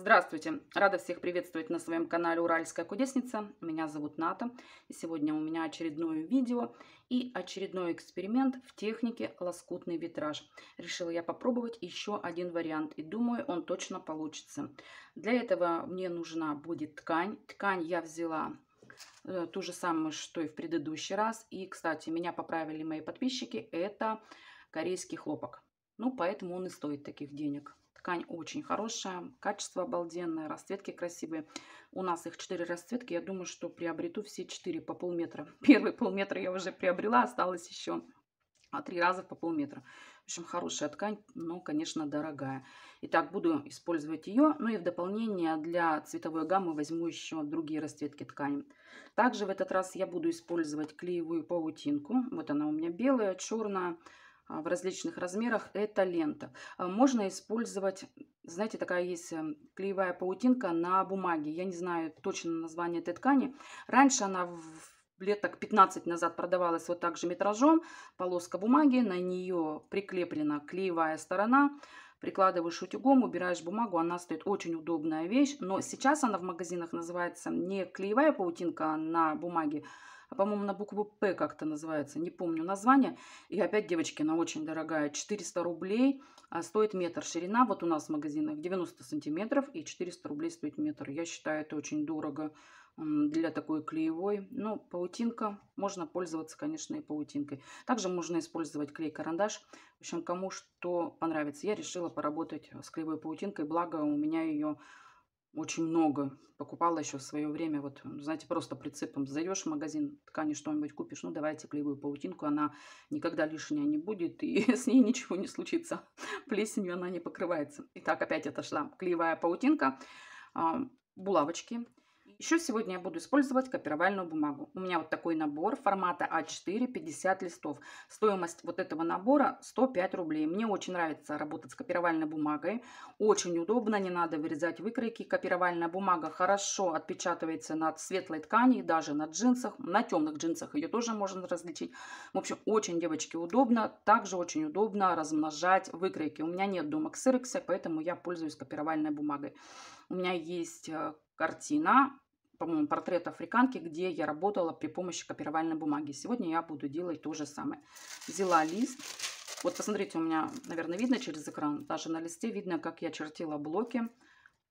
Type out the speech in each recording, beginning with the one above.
Здравствуйте! Рада всех приветствовать на своем канале Уральская Кудесница. Меня зовут Ната. И сегодня у меня очередное видео и очередной эксперимент в технике лоскутный витраж. Решила я попробовать еще один вариант и думаю, он точно получится. Для этого мне нужна будет ткань. Ткань я взяла ту же самую, что и в предыдущий раз. И, кстати, меня поправили мои подписчики. Это корейский хлопок. Ну, поэтому он и стоит таких денег. Ткань очень хорошая, качество обалденное, расцветки красивые. У нас их 4 расцветки, я думаю, что приобрету все 4 по полметра. Первые полметра я уже приобрела, осталось еще 3 раза по полметра. В общем, хорошая ткань, но, конечно, дорогая. Итак, буду использовать ее, ну и в дополнение для цветовой гаммы возьму еще другие расцветки ткани. Также в этот раз я буду использовать клеевую паутинку. Вот она у меня белая, черная. В различных размерах это лента. Можно использовать, знаете, такая есть клеевая паутинка на бумаге. Я не знаю точно название этой ткани. Раньше она лет так 15 назад продавалась вот так же метражом. Полоска бумаги, на нее прикреплена клеевая сторона. Прикладываешь утюгом, убираешь бумагу. Она стоит очень удобная вещь. Но сейчас она в магазинах называется не клеевая паутинка на бумаге, по-моему, на букву «П» как-то называется. Не помню название. И опять, девочки, она очень дорогая. 400 рублей стоит метр. Ширина вот у нас в магазинах 90 сантиметров. И 400 рублей стоит метр. Я считаю, это очень дорого для такой клеевой. Но паутинка. Можно пользоваться, конечно, и паутинкой. Также можно использовать клей-карандаш. В общем, кому что понравится. Я решила поработать с клеевой паутинкой. Благо, у меня ее очень много. Покупала еще в свое время. Вот, знаете, просто прицепом зайдешь в магазин, ткани что-нибудь купишь. Ну, давайте клеевую паутинку. Она никогда лишняя не будет. И с ней ничего не случится. Плесенью она не покрывается. Итак, опять отошла клеевая паутинка. Булавочки. Еще сегодня я буду использовать копировальную бумагу. У меня вот такой набор формата А4, 50 листов. Стоимость вот этого набора 105 рублей. Мне очень нравится работать с копировальной бумагой. Очень удобно, не надо вырезать выкройки. Копировальная бумага хорошо отпечатывается на светлой ткани, даже на джинсах. На темных джинсах ее тоже можно различить. В общем, очень, девочки, удобно. Также очень удобно размножать выкройки. У меня нет дома ксерокса, поэтому я пользуюсь копировальной бумагой. У меня есть картина, по-моему, портрет африканки, где я работала при помощи копировальной бумаги. Сегодня я буду делать то же самое. Взяла лист. Вот посмотрите, у меня, наверное, видно через экран. Даже на листе видно, как я чертила блоки,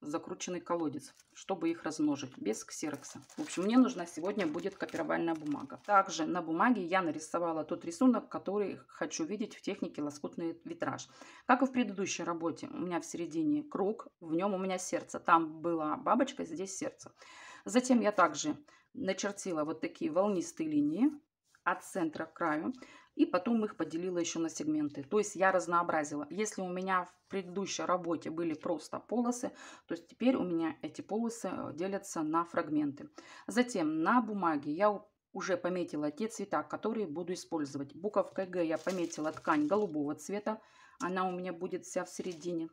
закрученный колодец, чтобы их размножить без ксерокса. В общем, мне нужна сегодня будет копировальная бумага. Также на бумаге я нарисовала тот рисунок, который хочу видеть в технике лоскутный витраж. Как и в предыдущей работе, у меня в середине круг, в нем у меня сердце. Там была бабочка, здесь сердце. Затем я также начертила вот такие волнистые линии от центра к краю. И потом их поделила еще на сегменты. То есть я разнообразила. Если у меня в предыдущей работе были просто полосы, то есть теперь у меня эти полосы делятся на фрагменты. Затем на бумаге я уже пометила те цвета, которые буду использовать. Буковкой Г я пометила ткань голубого цвета. Она у меня будет вся в середине.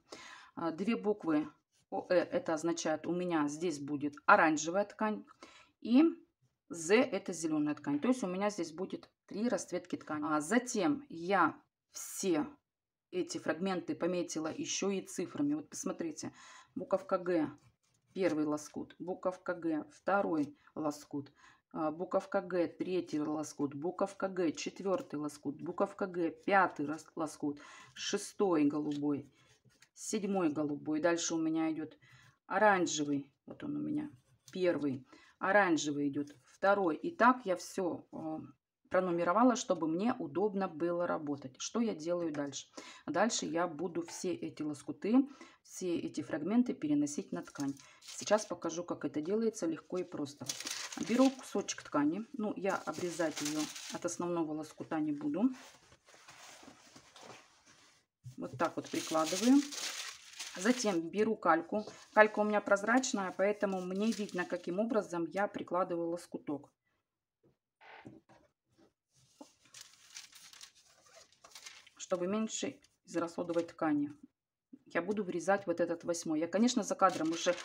Две буквы ОЭ, это означает, у меня здесь будет оранжевая ткань. И З это зеленая ткань. То есть у меня здесь будет 3 расцветки ткани. А затем я все эти фрагменты пометила еще и цифрами. Вот посмотрите. Буковка Г. Первый лоскут. Буковка Г. Второй лоскут. Буковка Г. Третий лоскут. Буковка Г. Четвертый лоскут. Буковка Г. Пятый лоскут. Шестой голубой. Седьмой голубой. Дальше у меня идет оранжевый. Вот он у меня. Первый. Оранжевый идет. Второй. И так я все пронумеровала, чтобы мне удобно было работать. Что я делаю дальше? Дальше я буду все эти лоскуты, все эти фрагменты переносить на ткань. Сейчас покажу, как это делается легко и просто. Беру кусочек ткани. Ну, я обрезать ее от основного лоскута не буду. Вот так вот прикладываю. Затем беру кальку. Калька у меня прозрачная, поэтому мне видно, каким образом я прикладываю лоскуток. Чтобы меньше израсходовать ткани. Я буду вырезать вот этот 8. Я, конечно, за кадром уже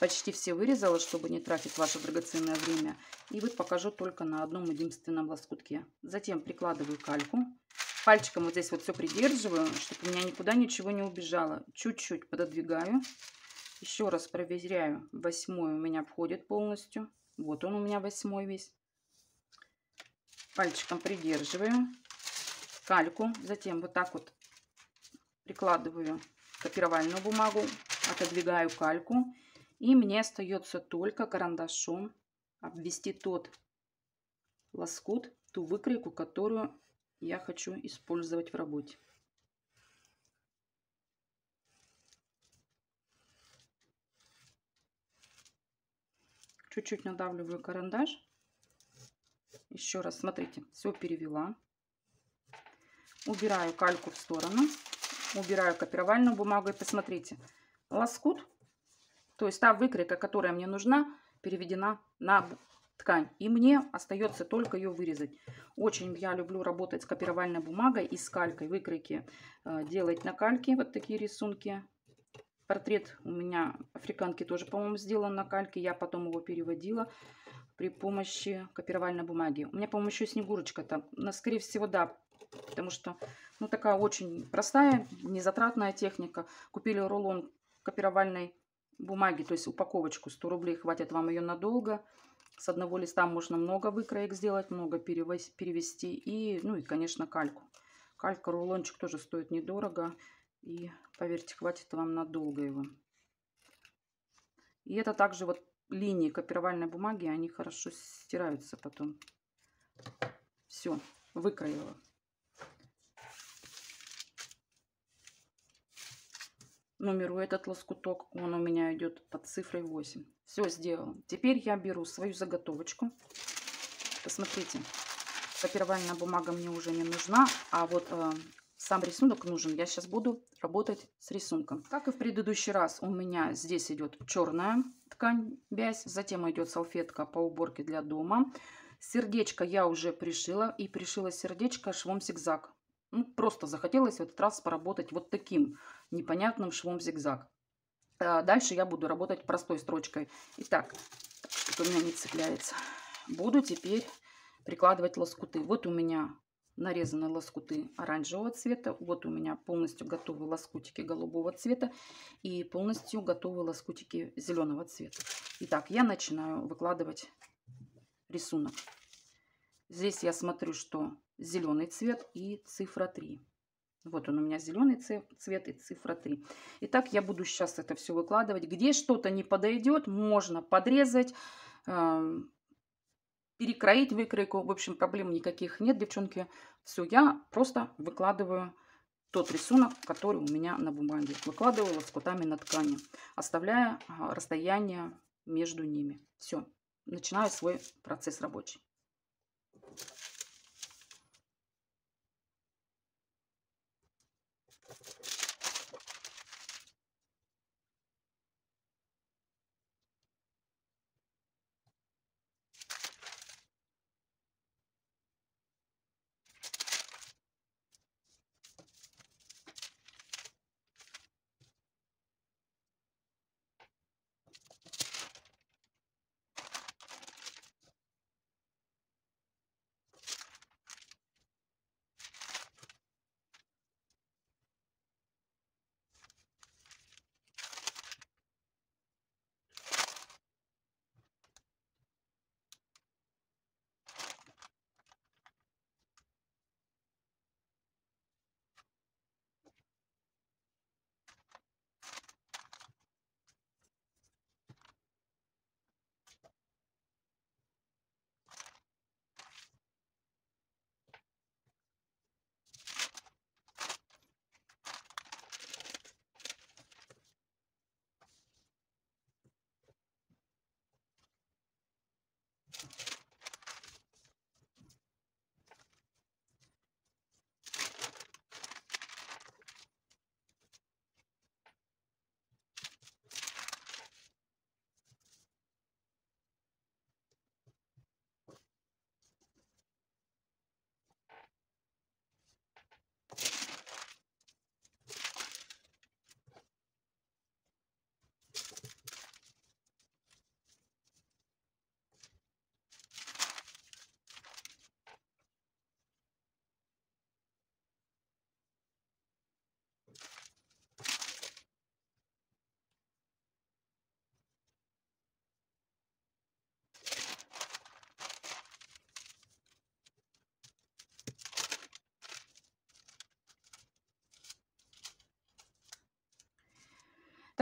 почти все вырезала, чтобы не тратить ваше драгоценное время. И вот покажу только на одном единственном лоскутке. Затем прикладываю кальку. Пальчиком вот здесь вот все придерживаю, чтобы у меня никуда ничего не убежало. Чуть-чуть пододвигаю. Еще раз проверяю. 8 у меня входит полностью. Вот он у меня 8 весь. Пальчиком придерживаю кальку. Затем вот так вот прикладываю копировальную бумагу. Отодвигаю кальку. И мне остается только карандашом обвести тот лоскут, ту выкройку, которую я хочу использовать в работе. Чуть-чуть надавливаю карандаш. Еще раз, смотрите, все перевела. Убираю кальку в сторону. Убираю копировальную бумагу. И посмотрите, лоскут, то есть та выкройка, которая мне нужна, переведена на ткань. И мне остается только ее вырезать. Очень я люблю работать с копировальной бумагой и с калькой. Выкройки делать на кальке. Вот такие рисунки. Портрет у меня африканки тоже, по-моему, сделан на кальке. Я потом его переводила при помощи копировальной бумаги. У меня, по-моему, еще снегурочка там. Но, скорее всего, да. Потому что, ну, такая очень простая, незатратная техника. Купили рулон копировальной бумаги, то есть упаковочку. 100 рублей хватит вам ее надолго. С одного листа можно много выкроек сделать, много перевести. И, ну, и, конечно, кальку. Калька, рулончик тоже стоит недорого. И, поверьте, хватит вам надолго его. И это также вот линии копировальной бумаги, они хорошо стираются потом. Все, выкроила. Номеру этот лоскуток, он у меня идет под цифрой 8. Все сделала. Теперь я беру свою заготовочку. Посмотрите, копировальная бумага мне уже не нужна, а вот... сам рисунок нужен. Я сейчас буду работать с рисунком. Как и в предыдущий раз, у меня здесь идет черная ткань, вязь. Затем идет салфетка по уборке для дома. Сердечко я уже пришила. И пришила сердечко швом зигзаг. Ну, просто захотелось в этот раз поработать вот таким непонятным швом зигзаг. Дальше я буду работать простой строчкой. Итак, что у меня не цепляется. Буду теперь прикладывать лоскуты. Вот у меня... нарезаны лоскуты оранжевого цвета. Вот у меня полностью готовы лоскутики голубого цвета и полностью готовы лоскутики зеленого цвета. Итак, я начинаю выкладывать рисунок. Здесь я смотрю, что зеленый цвет и цифра 3. Вот он у меня зеленый цвет и цифра 3. Итак, я буду сейчас это все выкладывать. Где что-то не подойдет, можно подрезать, перекроить выкройку. В общем, проблем никаких нет, девчонки. Все, я просто выкладываю тот рисунок, который у меня на бумаге. Выкладываю лоскутами на ткани, оставляя расстояние между ними. Все, начинаю свой процесс рабочий.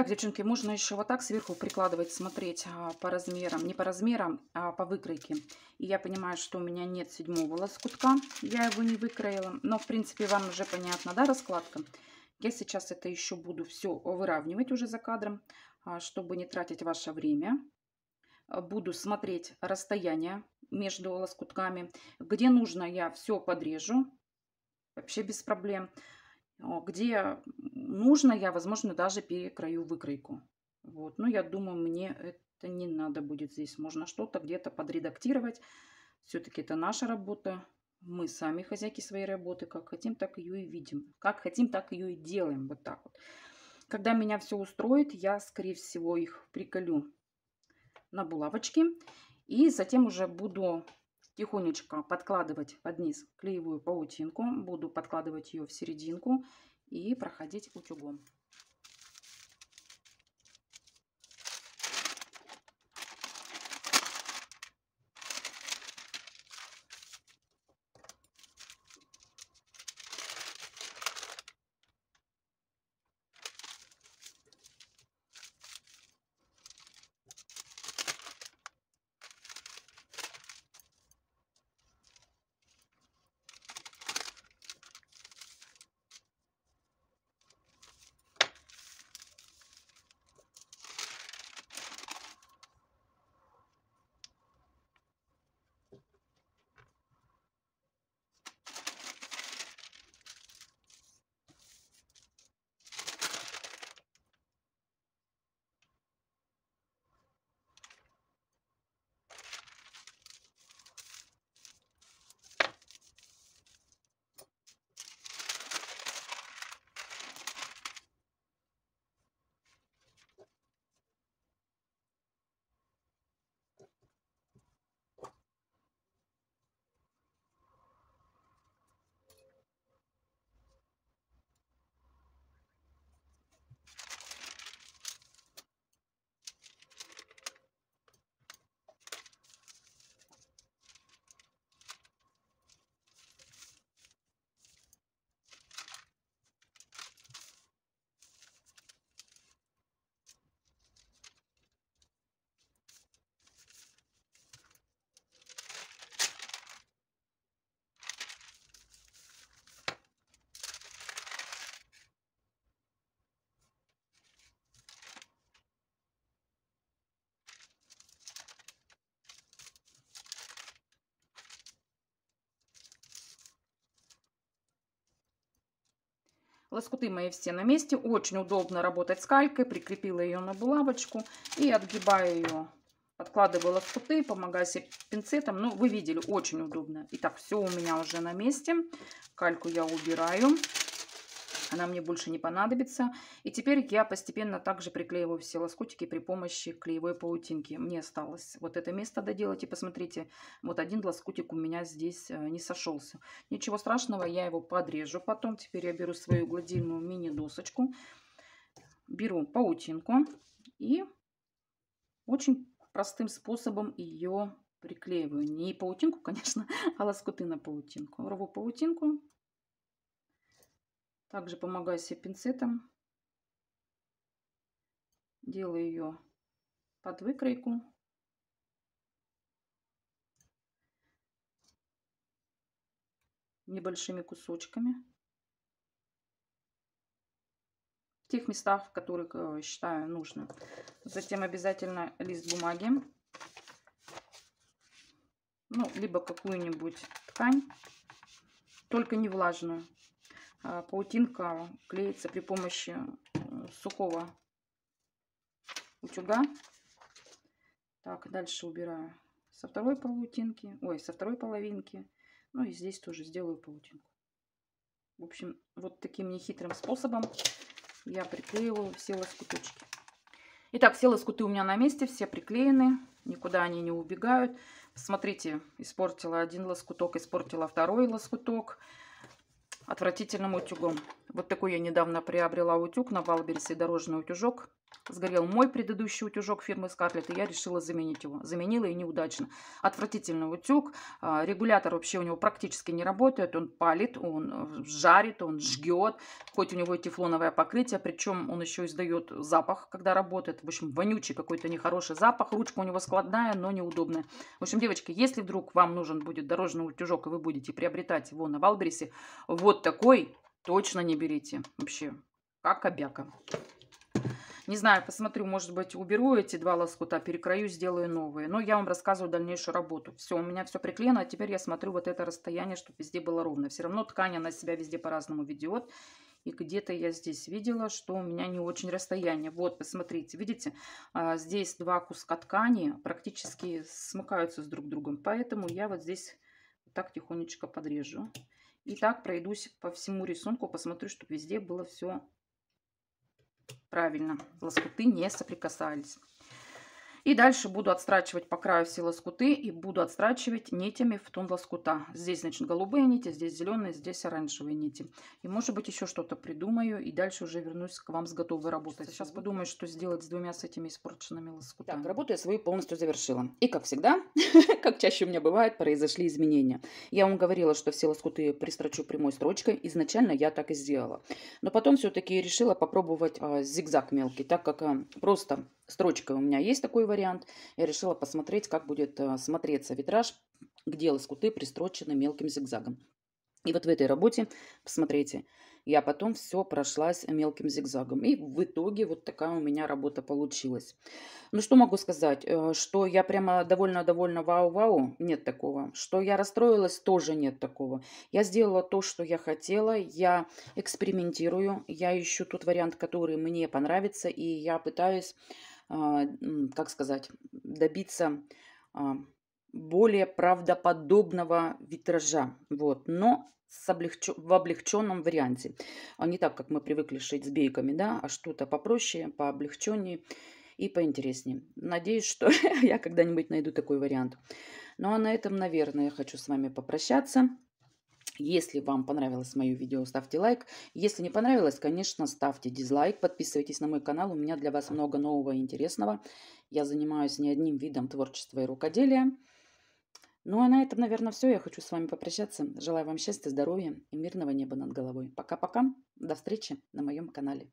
Так, девчонки, можно еще вот так сверху прикладывать, смотреть по размерам. Не по размерам, а по выкройке. И я понимаю, что у меня нет седьмого лоскутка. Я его не выкроила. Но, в принципе, вам уже понятно, да, раскладка? Я сейчас это еще буду все выравнивать уже за кадром, чтобы не тратить ваше время. Буду смотреть расстояние между лоскутками. Где нужно, я все подрежу. Вообще без проблем. Где нужно, я, возможно, даже перекрою выкройку. Вот. Но я думаю, мне это не надо будет здесь. Можно что-то где-то подредактировать. Все-таки это наша работа. Мы сами хозяйки своей работы. Как хотим, так ее и видим. Как хотим, так ее и делаем. Вот так вот. Когда меня все устроит, я, скорее всего, их приколю на булавочки. И затем уже буду тихонечко подкладывать под низ клеевую паутинку. Буду подкладывать ее в серединку и проходить утюгом. Лоскуты мои все на месте. Очень удобно работать скалькой. Прикрепила ее на булавочку и отгибаю ее. Подкладываю лоскуты, помогаю себе пинцетом. Ну, вы видели, очень удобно. Итак, все у меня уже на месте. Кальку я убираю. Она мне больше не понадобится. И теперь я постепенно также приклеиваю все лоскутики при помощи клеевой паутинки. Мне осталось вот это место доделать. И посмотрите, вот один лоскутик у меня здесь не сошелся. Ничего страшного, я его подрежу потом. Теперь я беру свою гладильную мини-досочку. Беру паутинку и очень простым способом ее приклеиваю. Не паутинку, конечно, а лоскуты на паутинку. Рву паутинку. Также помогаю себе пинцетом. Делаю ее под выкройку. Небольшими кусочками. В тех местах, в которых считаю нужно. Затем обязательно лист бумаги. Ну, либо какую-нибудь ткань. Только не влажную. Паутинка клеится при помощи сухого утюга. Так, дальше убираю со второй паутинки, ой, со второй половинки. Ну и здесь тоже сделаю паутинку. В общем, вот таким нехитрым способом я приклеиваю все лоскуточки. Итак, все лоскуты у меня на месте, все приклеены, никуда они не убегают. Смотрите, испортила один лоскуток, испортила второй лоскуток. Отвратительным утюгом. Вот такой я недавно приобрела утюг на Валберсе, дорожный утюжок. Сгорел мой предыдущий утюжок фирмы Scarlett, и я решила заменить его. Заменила и неудачно. Отвратительный утюг. Регулятор вообще у него практически не работает. Он палит, он жарит, он жгет. Хоть у него и тефлоновое покрытие, причем он еще издает запах, когда работает. В общем, вонючий какой-то нехороший запах. Ручка у него складная, но неудобная. В общем, девочки, если вдруг вам нужен будет дорожный утюжок, и вы будете приобретать его на Валберсе, вот такой точно не берите. Вообще, как обяка. Не знаю, посмотрю, может быть, уберу эти два лоскута, перекрою, сделаю новые. Но я вам рассказываю дальнейшую работу. Все, у меня все приклеено, а теперь я смотрю вот это расстояние, чтобы везде было ровно. Все равно ткань, она себя везде по-разному ведет. И где-то я здесь видела, что у меня не очень расстояние. Вот, посмотрите, видите, здесь два куска ткани практически смыкаются с друг другом. Поэтому я вот здесь вот так тихонечко подрежу. И так пройдусь по всему рисунку, посмотрю, чтобы везде было все правильно. Лоскуты не соприкасались. И дальше буду отстрачивать по краю все лоскуты и буду отстрачивать нитями в тон лоскута. Здесь, значит, голубые нити, здесь зеленые, здесь оранжевые нити. И, может быть, еще что-то придумаю и дальше уже вернусь к вам с готовой работой. Сейчас подумаю, что сделать с двумя с этими испорченными лоскутами. Так, работу я свою полностью завершила. И, как всегда, как чаще у меня бывает, произошли изменения. Я вам говорила, что все лоскуты пристрочу прямой строчкой. Изначально я так и сделала. Но потом все-таки решила попробовать зигзаг мелкий, так как просто строчка у меня есть такой вариант. Я решила посмотреть, как будет смотреться витраж, где лоскуты пристрочены мелким зигзагом. И вот в этой работе, посмотрите, я потом все прошлась мелким зигзагом. И в итоге вот такая у меня работа получилась. Ну, что могу сказать? Что я прямо довольно-довольно вау-вау? Нет такого. Что я расстроилась? Тоже нет такого. Я сделала то, что я хотела. Я экспериментирую. Я ищу тот вариант, который мне понравится. И я пытаюсь, как сказать, добиться более правдоподобного витража. Вот. Но в облегченном варианте. Не так, как мы привыкли шить с бейками, да, а что-то попроще, пооблегченнее и поинтереснее. Надеюсь, что я когда-нибудь найду такой вариант. Ну а на этом, наверное, я хочу с вами попрощаться. Если вам понравилось мое видео, ставьте лайк. Если не понравилось, конечно, ставьте дизлайк. Подписывайтесь на мой канал. У меня для вас много нового и интересного. Я занимаюсь не одним видом творчества и рукоделия. Ну а на этом, наверное, все. Я хочу с вами попрощаться. Желаю вам счастья, здоровья и мирного неба над головой. Пока-пока. До встречи на моем канале.